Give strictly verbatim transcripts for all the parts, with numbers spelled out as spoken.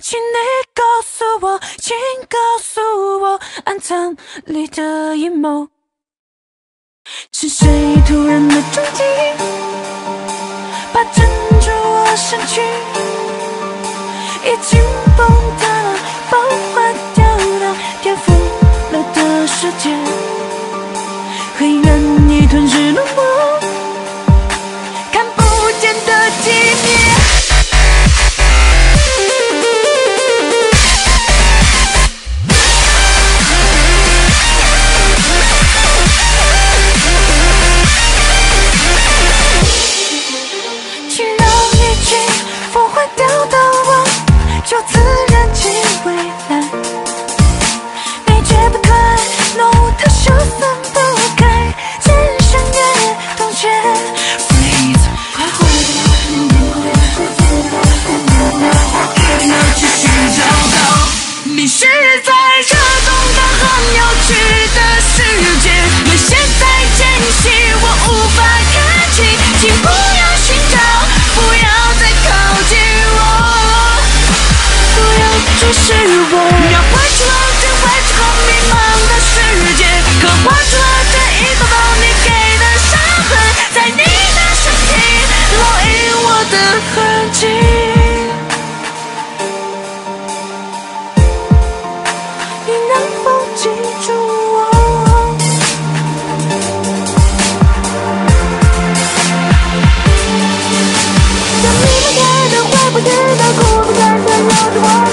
请你告诉我，请告诉我，暗藏里的阴谋。是谁突然的冲击，把珍珠我删去，已经崩塌了，崩坏掉了，颠覆了的世界，黑暗已吞噬了我。 是我，要画出这未知和迷茫的世界，刻画出这一道道你给的伤痕，在你的身体烙印我的痕迹。你能否记住我？当你们看到会不知道，苦不堪言，搂着我。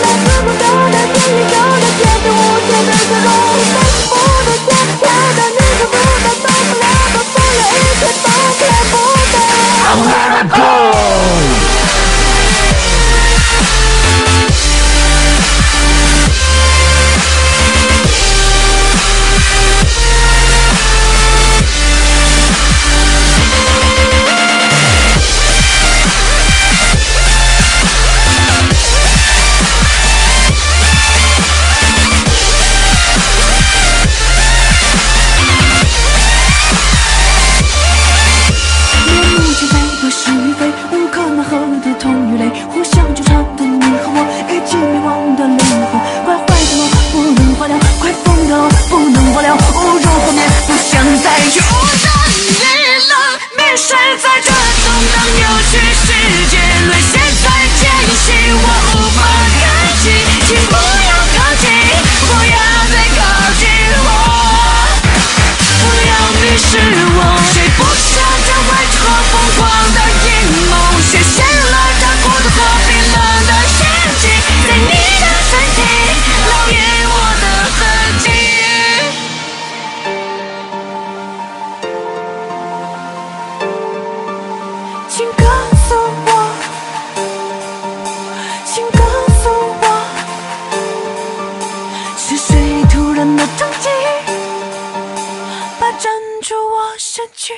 把珍珠我删去。